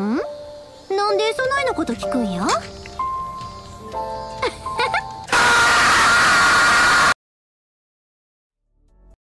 なんでそないのこと聞くんや